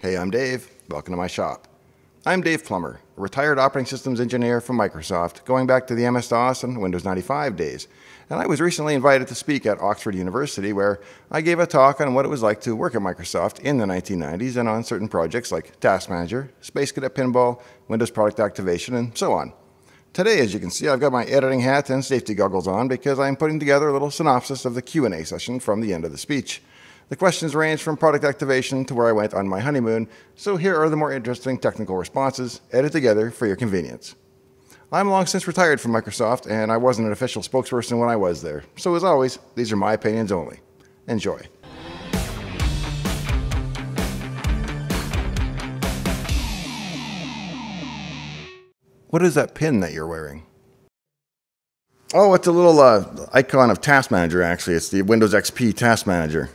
Hey, I'm Dave. Welcome to my shop. I'm Dave Plummer, a retired operating systems engineer from Microsoft, going back to the MS-DOS and Windows 95 days. And I was recently invited to speak at Oxford University, where I gave a talk on what it was like to work at Microsoft in the 1990s and on certain projects like Task Manager, Space Cadet Pinball, Windows Product Activation, and so on. Today, as you can see, I've got my editing hat and safety goggles on because I'm putting together a little synopsis of the Q&A session from the end of the speech. The questions range from product activation to where I went on my honeymoon, so here are the more interesting technical responses, edited together for your convenience. I'm long since retired from Microsoft, and I wasn't an official spokesperson when I was there. So as always, these are my opinions only. Enjoy. What is that pin that you're wearing? Oh, it's a little icon of Task Manager, actually. It's the Windows XP Task Manager.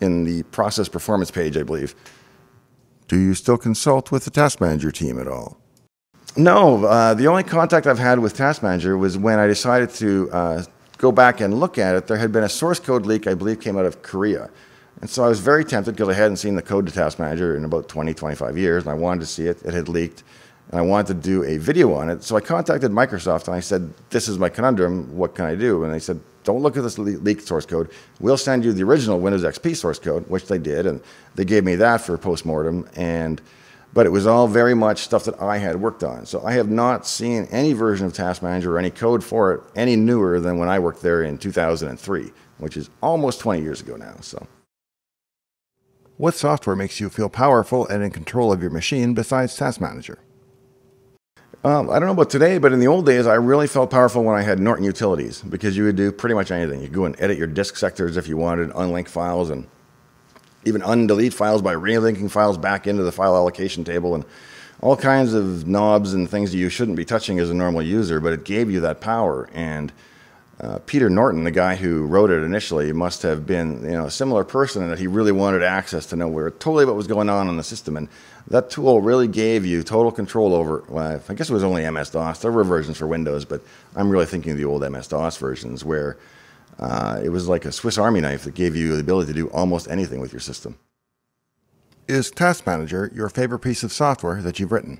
In the process performance page, I believe. Do you still consult with the Task Manager team at all? No, the only contact I've had with Task Manager was when I decided to go back and look at it. There had been a source code leak, I believe, came out of Korea. And so I was very tempted because I hadn't seen the code to Task Manager in about 20, 25 years, and I wanted to see it. It had leaked, and I wanted to do a video on it. So I contacted Microsoft, and I said, this is my conundrum. What can I do? And they said, don't look at this leaked source code. We'll send you the original Windows XP source code, which they did, and they gave me that for postmortem. But it was all very much stuff that I had worked on. So I have not seen any version of Task Manager or any code for it any newer than when I worked there in 2003, which is almost 20 years ago now. So, what software makes you feel powerful and in control of your machine besides Task Manager? I don't know about today, but in the old days, I really felt powerful when I had Norton Utilities, because you could do pretty much anything. You could go and edit your disk sectors if you wanted, unlink files, and even undelete files by relinking files back into the file allocation table, and all kinds of knobs and things that you shouldn't be touching as a normal user, but it gave you that power. And Peter Norton, the guy who wrote it initially, must have been a similar person in that he really wanted access to know totally what was going on in the system. And that tool really gave you total control over, well, I guess it was only MS-DOS. There were versions for Windows, but I'm really thinking of the old MS-DOS versions where it was like a Swiss Army knife that gave you the ability to do almost anything with your system. Is Task Manager your favorite piece of software that you've written?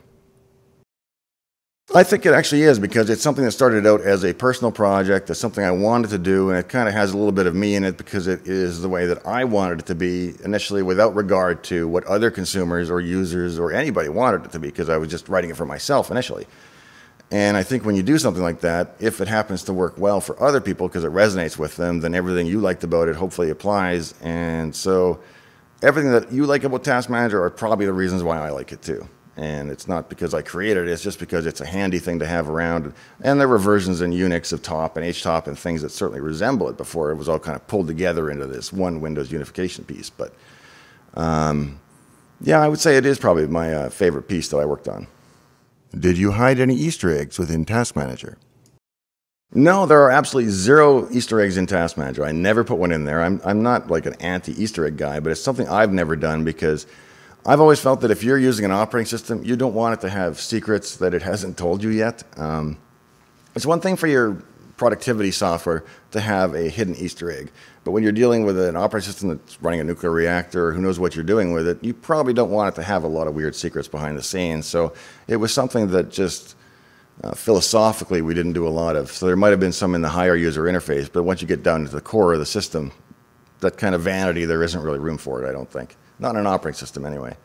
I think it actually is, because it's something that started out as a personal project, as something I wanted to do, and it kind of has a little bit of me in it because it is the way that I wanted it to be initially, without regard to what other consumers or users or anybody wanted it to be, because I was just writing it for myself initially. And I think when you do something like that, if it happens to work well for other people because it resonates with them, then everything you liked about it hopefully applies. And so everything that you like about Task Manager are probably the reasons why I like it too. And it's not because I created it, it's just because it's a handy thing to have around. And there were versions in Unix of top and htop and things that certainly resemble it before it was all kind of pulled together into this one Windows unification piece. But yeah, I would say it is probably my favorite piece that I worked on. Did you hide any Easter eggs within Task Manager? No, there are absolutely zero Easter eggs in Task Manager. I never put one in there. I'm not like an anti-Easter egg guy, but it's something I've never done because I've always felt that if you're using an operating system, you don't want it to have secrets that it hasn't told you yet. It's one thing for your productivity software to have a hidden Easter egg, but when you're dealing with an operating system that's running a nuclear reactor, or who knows what you're doing with it, you probably don't want it to have a lot of weird secrets behind the scenes. So it was something that just philosophically we didn't do a lot of. So there might have been some in the higher user interface, but once you get down to the core of the system, that kind of vanity, there isn't really room for it, I don't think. Not an operating system, anyway.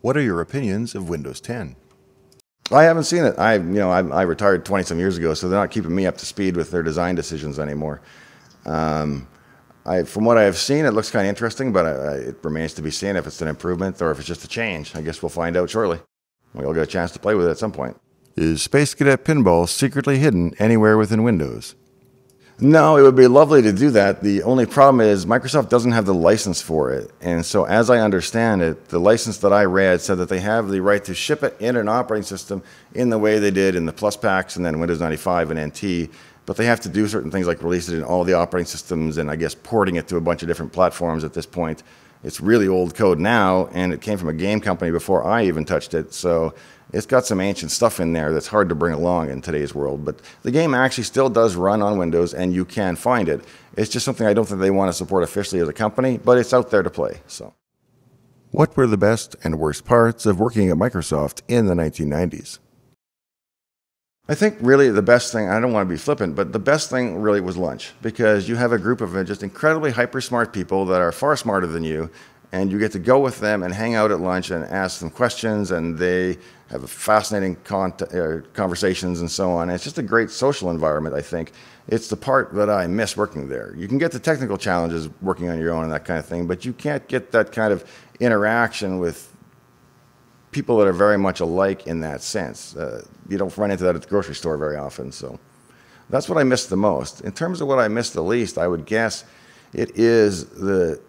What are your opinions of Windows 10? I haven't seen it. I retired 20-some years ago, so they're not keeping me up to speed with their design decisions anymore. From what I've seen, it looks kind of interesting, but it remains to be seen if it's an improvement or if it's just a change. I guess we'll find out shortly. We all get a chance to play with it at some point. Is Space Cadet Pinball secretly hidden anywhere within Windows? No, it would be lovely to do that. The only problem is Microsoft doesn't have the license for it. And so as I understand it, the license that I read said that they have the right to ship it in an operating system in the way they did in the Plus Packs and then Windows 95 and NT. But they have to do certain things like release it in all the operating systems and I guess porting it to a bunch of different platforms at this point. It's really old code now, and it came from a game company before I even touched it. So it's got some ancient stuff in there that's hard to bring along in today's world. But the game actually still does run on Windows, and you can find it. It's just something I don't think they want to support officially as a company, but it's out there to play. So, What were the best and worst parts of working at Microsoft in the 1990s? I think really the best thing, I don't want to be flippant, but the best thing really was lunch, because you have a group of just incredibly hyper-smart people that are far smarter than you, and you get to go with them and hang out at lunch and ask them questions, and they have fascinating conversations and so on. And it's just a great social environment, I think. It's the part that I miss working there. You can get the technical challenges working on your own and that kind of thing, but you can't get that kind of interaction with people that are very much alike in that sense. You don't run into that at the grocery store very often, so that's what I miss the most. In terms of what I miss the least, I would guess it is the,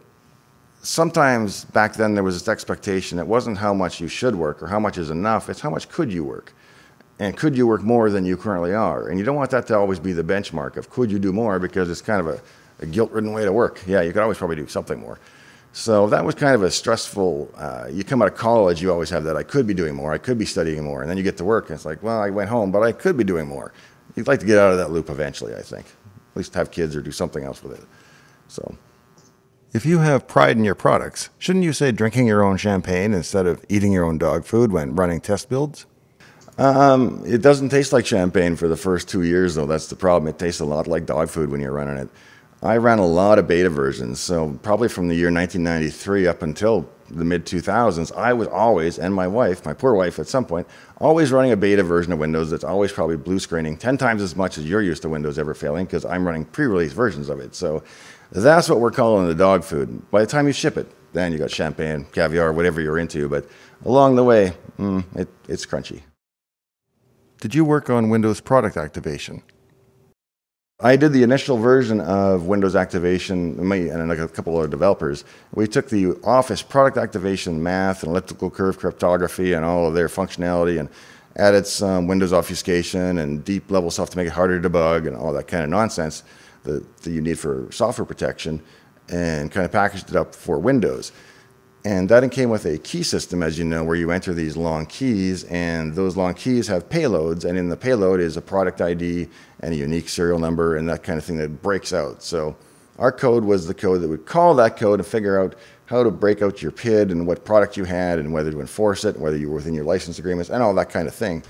sometimes back then there was this expectation, it wasn't how much you should work or how much is enough, it's how much could you work. And could you work more than you currently are? And you don't want that to always be the benchmark of could you do more, because it's kind of a guilt-ridden way to work. Yeah, you could always probably do something more. So that was kind of a stressful, you come out of college, you always have that, I could be doing more, I could be studying more, and then you get to work, and it's like, well, I went home, but I could be doing more. You'd like to get out of that loop eventually, I think. At least have kids or do something else with it. So, if you have pride in your products, shouldn't you say drinking your own champagne instead of eating your own dog food when running test builds? It doesn't taste like champagne for the first 2 years, though. That's the problem. It tastes a lot like dog food when you're running it. I ran a lot of beta versions, so probably from the year 1993 up until the mid-2000s, I was always, and my wife, my poor wife at some point, always running a beta version of Windows that's always probably blue screening 10 times as much as you're used to Windows ever failing, because I'm running pre-release versions of it. So that's what we're calling the dog food. By the time you ship it, then you got champagne, caviar, whatever you're into, but along the way, it's crunchy. Did you work on Windows Product Activation? I did the initial version of Windows Activation, me and a couple other developers. We took the Office product activation math and elliptical curve cryptography and all of their functionality and added some Windows obfuscation and deep level stuff to make it harder to debug and all that kind of nonsense that you need for software protection, and kind of packaged it up for Windows. And that came with a key system, as you know, where you enter these long keys, and those long keys have payloads, and in the payload is a product ID and a unique serial number and that kind of thing that breaks out. So our code was the code that would call that code and figure out how to break out your PID and what product you had and whether to enforce it, whether you were within your license agreements and all that kind of thing.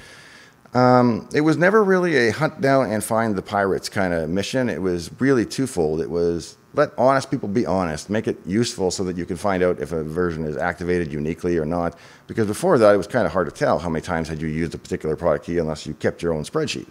It was never really a hunt down and find the pirates kind of mission. It was really twofold. It was let honest people be honest, make it useful so that you can find out if a version is activated uniquely or not. Because before that, it was kind of hard to tell how many times had you used a particular product key unless you kept your own spreadsheet.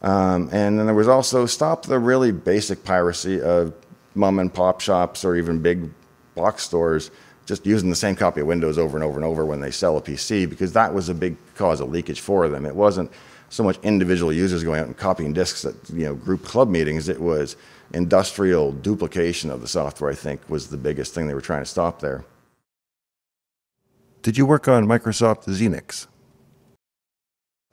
And then there was also stop the really basic piracy of mom and pop shops or even big box stores just using the same copy of Windows over and over and over when they sell a PC, because that was a big cause of leakage for them. It wasn't so much individual users going out and copying disks at group club meetings. It was industrial duplication of the software, I think, was the biggest thing they were trying to stop there. Did you work on Microsoft Xenix?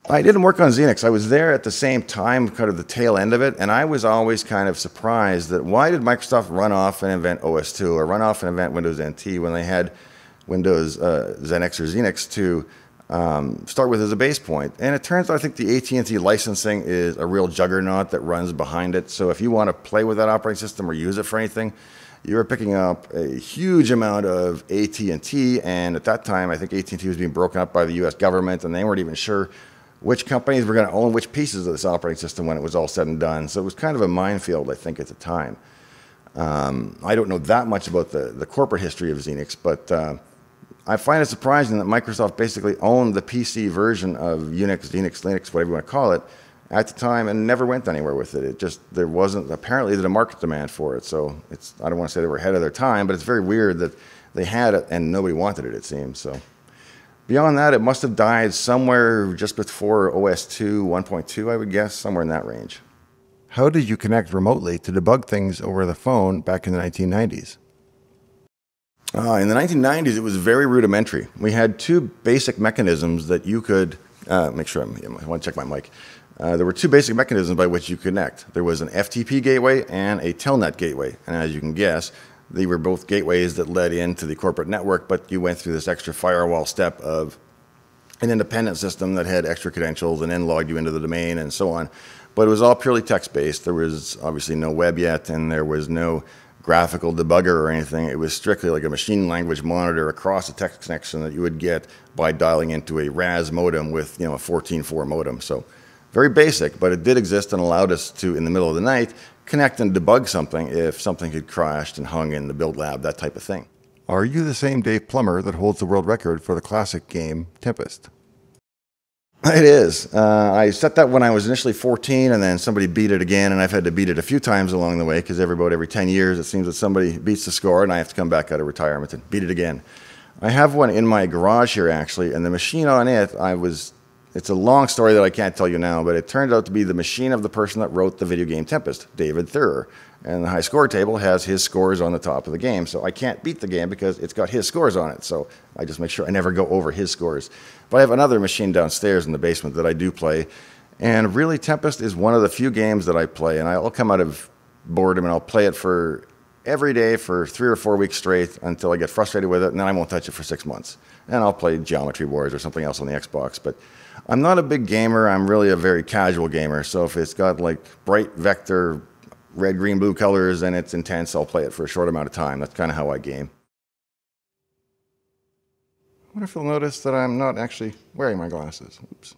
I didn't work on Xenix. I was there at the same time, kind of the tail end of it, and I was always kind of surprised that why did Microsoft run off and invent OS2 or run off and invent Windows NT when they had Windows Xenix or Xenix to start with as a base point. And it turns out I think the AT&T licensing is a real juggernaut that runs behind it. So if you want to play with that operating system or use it for anything, you're picking up a huge amount of AT&T, and at that time I think AT&T was being broken up by the US government, and they weren't even sure which companies were going to own which pieces of this operating system when it was all said and done. So it was kind of a minefield, I think, at the time. I don't know that much about the corporate history of Xenix, but I find it surprising that Microsoft basically owned the PC version of Unix, Xenix, Linux, whatever you want to call it, at the time and never went anywhere with it. It just, there wasn't, apparently, a market demand for it. So it's, I don't want to say they were ahead of their time, but it's very weird that they had it and nobody wanted it, it seems. So. Beyond that, it must have died somewhere just before OS2, 1.2, I would guess, somewhere in that range. How did you connect remotely to debug things over the phone back in the 1990s? In the 1990s, it was very rudimentary. We had two basic mechanisms that you could, make sure I want to check my mic. There were two basic mechanisms by which you connect. There was an FTP gateway and a Telnet gateway, and as you can guess, they were both gateways that led into the corporate network, but you went through this extra firewall step of an independent system that had extra credentials and then logged you into the domain and so on. But it was all purely text-based. There was obviously no web yet, and there was no graphical debugger or anything. It was strictly like a machine language monitor across a text connection that you would get by dialing into a RAS modem with, you know, a 14.4 modem. So very basic, but it did exist and allowed us to, in the middle of the night, connect and debug something if something had crashed and hung in the build lab, that type of thing. Are you the same Dave Plummer that holds the world record for the classic game Tempest? It is. I set that when I was initially 14, and then somebody beat it again, and I've had to beat it a few times along the way, because about every 10 years it seems that somebody beats the score, and I have to come back out of retirement and beat it again. I have one in my garage here, actually, and the machine on it, it's a long story that I can't tell you now, but it turned out to be the machine of the person that wrote the video game Tempest, David Theurer. And the high score table has his scores on the top of the game, so I can't beat the game because it's got his scores on it, so I just make sure I never go over his scores. But I have another machine downstairs in the basement that I do play, and really Tempest is one of the few games that I play, and I'll come out of boredom and I'll play it for every day for 3 or 4 weeks straight until I get frustrated with it, and then I won't touch it for 6 months. And I'll play Geometry Wars or something else on the Xbox, but I'm not a big gamer. I'm really a very casual gamer. So if it's got like bright vector, red, green, blue colors and it's intense, I'll play it for a short amount of time. That's kind of how I game. I wonder if you'll notice that I'm not actually wearing my glasses. Oops.